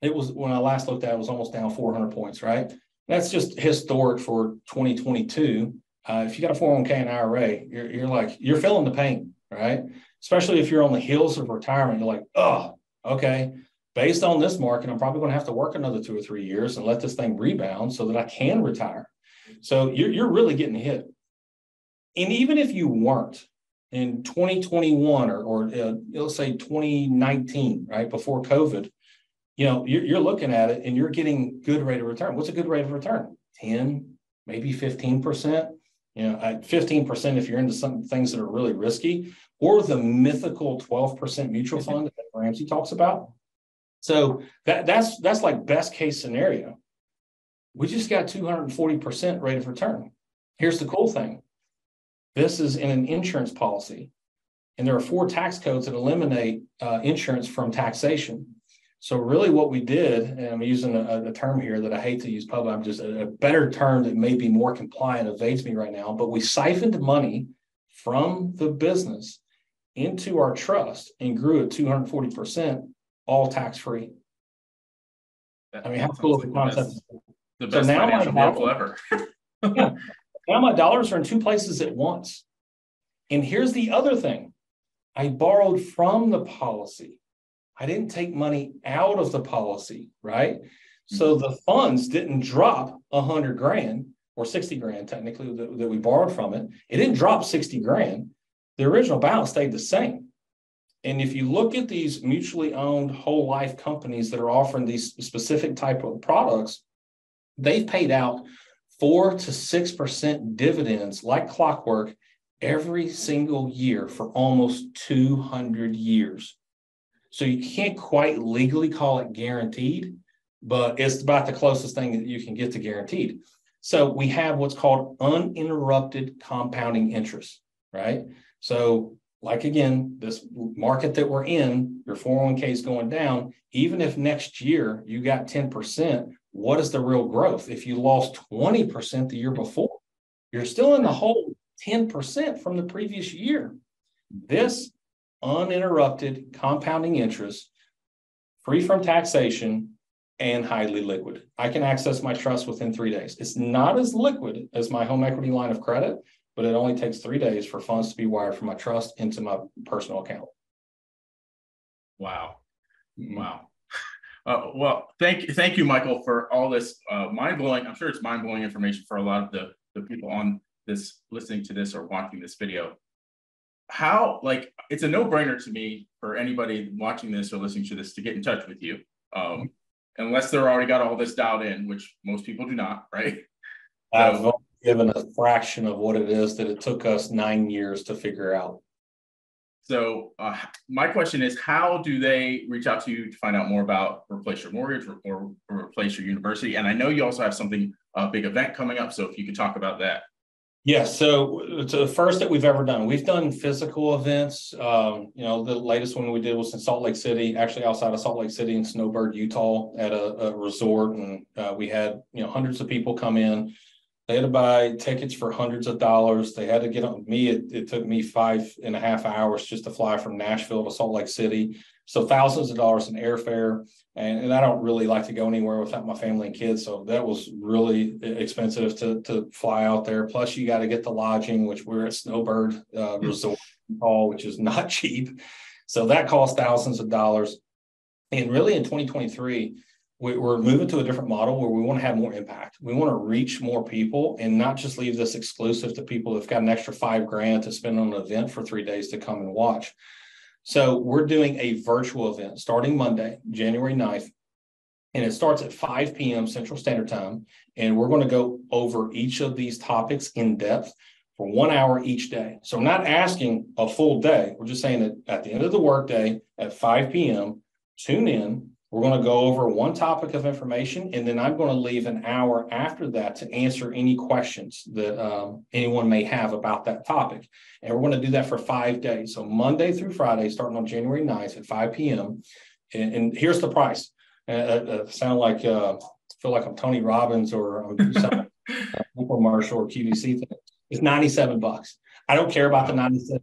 It was, when I last looked at it, it was almost down 400 points, right? That's just historic for 2022. If you got a 401k and IRA, you're like, you're feeling the pain, right? Especially if you're on the heels of retirement, you're like, oh, okay, based on this market, I'm probably going to have to work another 2 or 3 years and let this thing rebound so that I can retire. So you're really getting hit. And even if you weren't in 2021 or let's say 2019, right, before COVID, you know, you're looking at it and you're getting good rate of return. What's a good rate of return? 10, maybe 15%. You know, at 15% if you're into some things that are really risky, or the mythical 12% mutual fund that Ramsey talks about. So that's like best case scenario. We just got 240% rate of return. Here's the cool thing. This is in an insurance policy, and there are 4 tax codes that eliminate insurance from taxation. So really what we did, and I'm using a term here that I hate to use public, I'm just a better term that may be more compliant evades me right now, but we siphoned money from the business into our trust and grew at 240%, all tax-free. I mean, how cool is the concept? The best financial model ever. Yeah. Now my dollars are in 2 places at once. And here's the other thing. I borrowed from the policy. I didn't take money out of the policy, right? So the funds didn't drop $100,000 or 60 grand technically that we borrowed from it. It didn't drop 60 grand. The original balance stayed the same. And if you look at these mutually owned whole life companies that are offering these specific type of products, they've paid out 4 to 6% dividends like clockwork every single year for almost 200 years. So you can't quite legally call it guaranteed, but it's about the closest thing that you can get to guaranteed. So we have what's called uninterrupted compounding interest, right? So like, again, this market that we're in, your 401k is going down. Even if next year you got 10%, what is the real growth? If you lost 20% the year before, you're still in the whole 10% from the previous year. This uninterrupted compounding interest, free from taxation, and highly liquid. I can access my trust within 3 days. It's not as liquid as my home equity line of credit, but it only takes 3 days for funds to be wired from my trust into my personal account. Wow. Wow. Well, thank you, Michael, for all this mind-blowing, I'm sure it's mind-blowing information for a lot of the people on this, listening to this or watching this video. How, like, it's a no-brainer to me for anybody watching this or listening to this to get in touch with you, unless they're already got all this dialed in, which most people do not, right? I've only given a fraction of what it is that it took us 9 years to figure out. So my question is, how do they reach out to you to find out more about Replace Your Mortgage or Replace Your University? And I know you also have something, a big event coming up, so if you could talk about that. Yeah, so it's the first that we've ever done. We've done physical events. You know, the latest one we did was in Salt Lake City, actually outside of Salt Lake City in Snowbird, Utah, at a resort. And we had, you know, hundreds of people come in. They had to buy tickets for hundreds of dollars. They had to get on me. It took me 5.5 hours just to fly from Nashville to Salt Lake City. So thousands of dollars in airfare. And I don't really like to go anywhere without my family and kids. So that was really expensive to fly out there. Plus, you got to get the lodging, which we're at Snowbird Resort, which is not cheap. So that cost thousands of dollars. And really in 2023, we're moving to a different model where we want to have more impact. We want to reach more people and not just leave this exclusive to people that've got an extra $5,000 to spend on an event for 3 days to come and watch. So we're doing a virtual event starting Monday, January 9th, and it starts at 5 p.m. Central Standard Time. And we're going to go over each of these topics in depth for 1 hour each day. So we're not asking a full day. We're just saying that at the end of the workday at 5 p.m., tune in. We're going to go over one topic of information, and then I'm going to leave an hour after that to answer any questions that anyone may have about that topic. And we're going to do that for 5 days. So Monday through Friday, starting on January 9th at 5 p.m. And here's the price. I sound like feel like I'm Tony Robbins or I'm doing something commercial or QVC thing. It's $97. I don't care about the $97.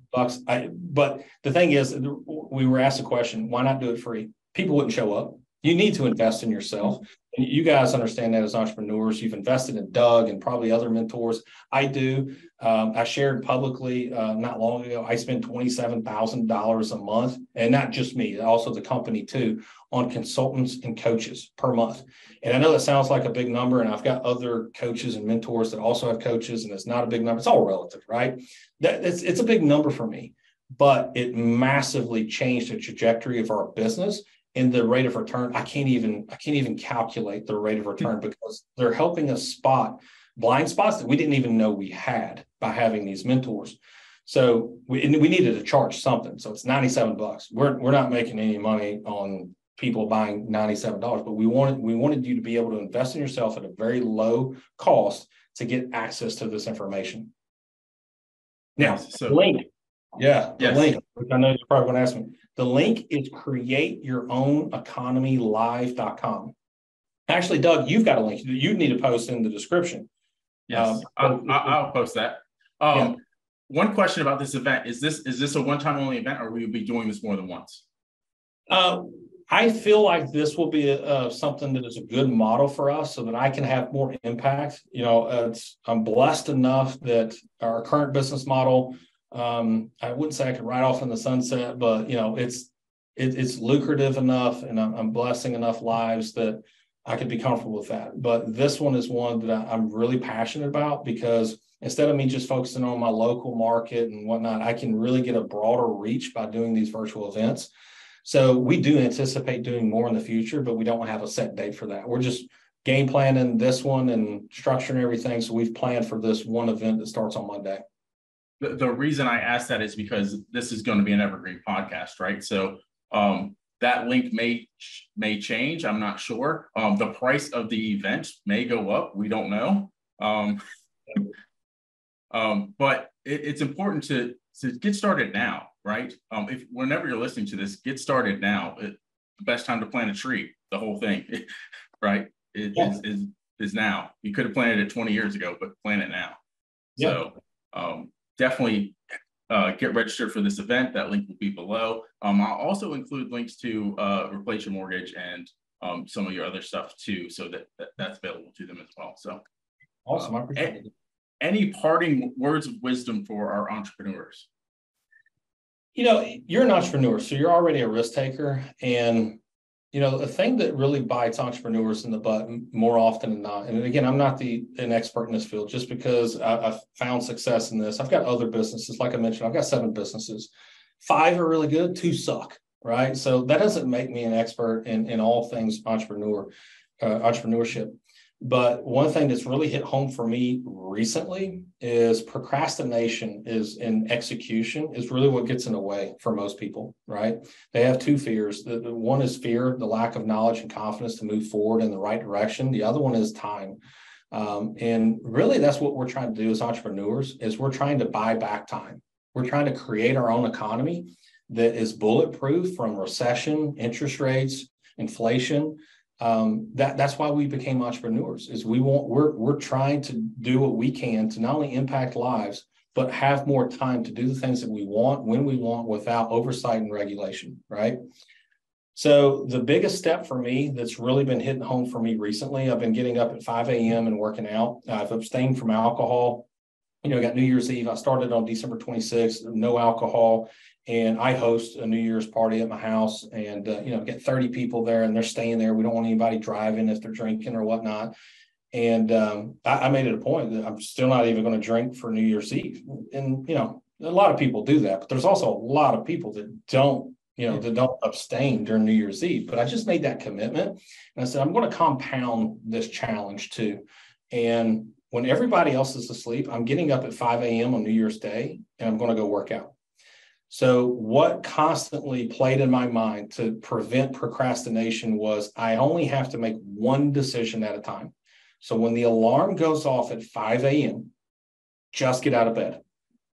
But the thing is, we were asked a question, why not do it free? People wouldn't show up. You need to invest in yourself. And you guys understand that as entrepreneurs. You've invested in Doug and probably other mentors. I do. I shared publicly not long ago, I spend $27,000 a month, and not just me, also the company too, on consultants and coaches per month. And I know that sounds like a big number, and I've got other coaches and mentors that also have coaches, and it's not a big number. It's all relative, right? It's a big number for me, but it massively changed the trajectory of our business. And the rate of return, I can't even calculate the rate of return, because they're helping us spot blind spots that we didn't even know we had by having these mentors. So we needed to charge something. So it's $97. We're not making any money on people buying $97, but we wanted you to be able to invest in yourself at a very low cost to get access to this information. Now, link. Yeah, yes. The link, which I know you're probably going to ask me. The link is createyourowneconomylive.com. Actually, Doug, you've got a link. You need to post in the description. Yes, I'll post that. One question about this event. Is this a one-time only event, or will you be doing this more than once? I feel like this will be something that is a good model for us so that I can have more impact. You know, I'm blessed enough that our current business model, I wouldn't say I could ride off in the sunset, but you know, it's lucrative enough, and I'm blessing enough lives that I could be comfortable with that. But this one is one that I'm really passionate about, because instead of me just focusing on my local market and whatnot, I can really get a broader reach by doing these virtual events. So we do anticipate doing more in the future, but we don't have a set date for that. We're just game planning this one and structuring everything. So we've planned for this one event that starts on Monday. The reason I asked that is because this is going to be an evergreen podcast, right? So that link may change. I'm not sure. The price of the event may go up. We don't know. But it's important to get started now, right? Whenever you're listening to this, get started now. The best time to plant a tree, the whole thing, right? It is now. You could have planted it 20 years ago, but plant it now. Yeah. So, definitely get registered for this event. That link will be below. I'll also include links to Replace Your Mortgage and some of your other stuff too, so that's available to them as well. So awesome. I appreciate it. Any parting words of wisdom for our entrepreneurs? You know, you're an entrepreneur, so you're already a risk taker. And, you know, the thing that really bites entrepreneurs in the butt more often than not, and again, I'm not an expert in this field, just because I've found success in this. I've got other businesses. Like I mentioned, I've got 7 businesses. 5 are really good, 2 suck, right? So that doesn't make me an expert in all things entrepreneurship. But one thing that's really hit home for me recently is procrastination and execution is really what gets in the way for most people, right? They have 2 fears. The one is fear, the lack of knowledge and confidence to move forward in the right direction. The other one is time. And really that's what we're trying to do as entrepreneurs, is we're trying to buy back time. We're trying to create our own economy that is bulletproof from recession, interest rates, inflation. That's why we became entrepreneurs, is we're trying to do what we can to not only impact lives, but have more time to do the things that we want when we want without oversight and regulation, right? So the biggest step for me that's really been hitting home for me recently, I've been getting up at 5 a.m. and working out. I've abstained from alcohol. You know, I got New Year's Eve. I started on December 26th, no alcohol. And I host a New Year's party at my house, and, you know, get 30 people there, and they're staying there. We don't want anybody driving if they're drinking or whatnot. And I made it a point that I'm still not even going to drink for New Year's Eve. And, you know, a lot of people do that, but there's also a lot of people that don't, you know, that don't abstain during New Year's Eve. But I just made that commitment, and I said, I'm going to compound this challenge too. And when everybody else is asleep, I'm getting up at 5 a.m. on New Year's Day, and I'm going to go work out. So what constantly played in my mind to prevent procrastination was, I only have to make one decision at a time. So when the alarm goes off at 5 a.m., just get out of bed.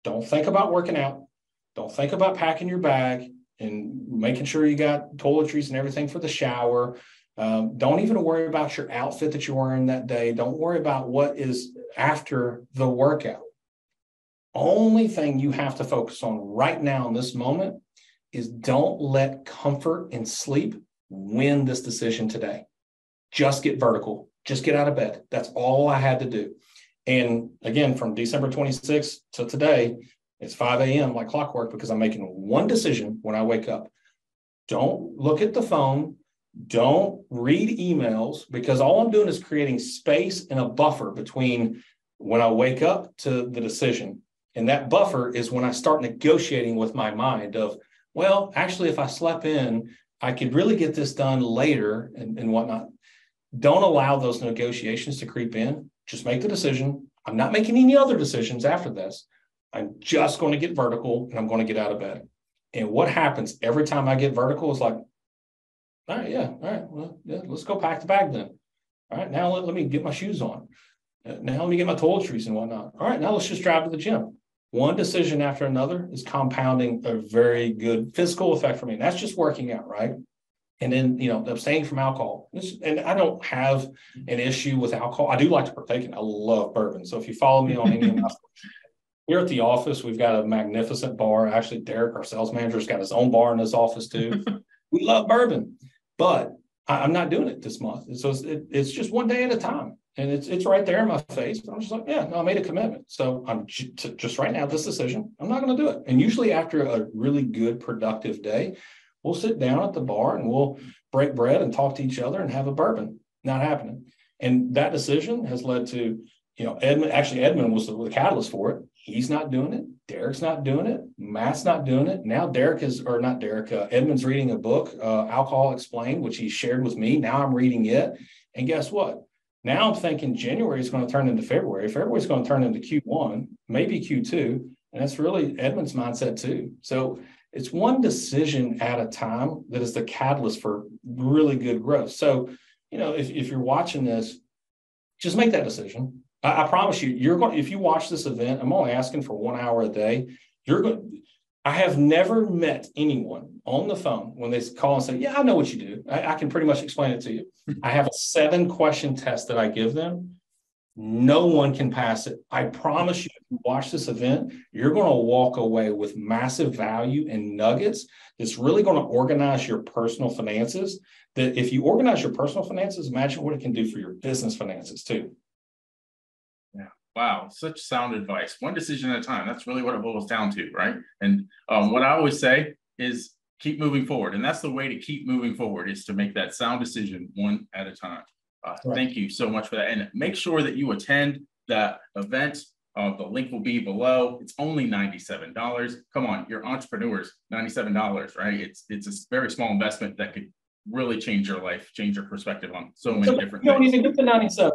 Don't think about working out. Don't think about packing your bag and making sure you got toiletries and everything for the shower. Don't even worry about your outfit that you're wearing that day. Don't worry about what is after the workout. Only thing you have to focus on right now in this moment is don't let comfort and sleep win this decision today. Just get vertical. Just get out of bed. That's all I had to do. And again, from December 26th to today, it's 5 a.m. like clockwork because I'm making one decision when I wake up. Don't look at the phone. Don't read emails, because all I'm doing is creating space and a buffer between when I wake up to the decision. And that buffer is when I start negotiating with my mind of, well, actually, if I slept in, I could really get this done later and whatnot. Don't allow those negotiations to creep in. Just make the decision. I'm not making any other decisions after this. I'm just going to get vertical and I'm going to get out of bed. And what happens every time I get vertical is like, all right, yeah, all right, well, yeah, let's go pack the bag then. All right, now let me get my shoes on. Now let me get my toiletries and whatnot. All right, now let's just drive to the gym. One decision after another is compounding a very good physical effect for me. And that's just working out, right? And then, you know, abstaining from alcohol. And I don't have an issue with alcohol. I do like to partake in it. I love bourbon. So if you follow me on any of my here at the office, we've got a magnificent bar. Actually, Derek, our sales manager, has got his own bar in his office too. We love bourbon, but I'm not doing it this month. And so it's just one day at a time. And it's right there in my face. But I'm just like, yeah, no, I made a commitment. So I'm just right now, this decision, I'm not going to do it. And usually after a really good, productive day, we'll sit down at the bar and we'll break bread and talk to each other and have a bourbon. Not happening. And that decision has led to, you know, Edmund was the catalyst for it. He's not doing it. Derek's not doing it. Matt's not doing it. Now Edmund's reading a book, Alcohol Explained, which he shared with me. Now I'm reading it. And guess what? Now I'm thinking January is going to turn into February. February is going to turn into Q1, maybe Q2. And that's really Edmund's mindset too. So it's one decision at a time that is the catalyst for really good growth. So, you know, if you're watching this, just make that decision. I promise you, if you watch this event, I'm only asking for 1 hour a day. I have never met anyone on the phone when they call and say, yeah, I know what you do. I can pretty much explain it to you. I have a 7-question test that I give them. No one can pass it. I promise you, if you watch this event, you're going to walk away with massive value and nuggets. It's really going to organize your personal finances. That if you organize your personal finances, imagine what it can do for your business finances too. Wow, such sound advice. One decision at a time. That's really what it boils down to, right? And what I always say is keep moving forward. And that's the way to keep moving forward, is to make that sound decision one at a time. Right. Thank you so much for that. And make sure that you attend that event. The link will be below. It's only $97. Come on, you're entrepreneurs, $97, right? It's a very small investment that could really change your life, change your perspective on so many different things. You don't need to get the 97.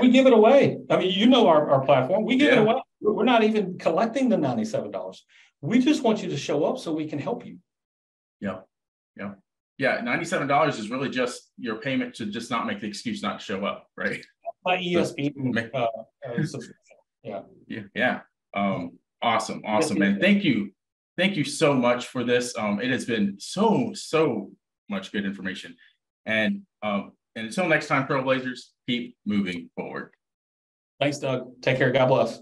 We give it away. I mean, you know our platform. We give it away. We're not even collecting the $97. We just want you to show up so we can help you. Yeah. $97 is really just your payment to just not make the excuse not to show up, right? My ESPN. Yeah. Awesome. And thank you so much for this. It has been so much good information. And until next time, Trailblazers, keep moving forward. Thanks, Doug. Take care. God bless.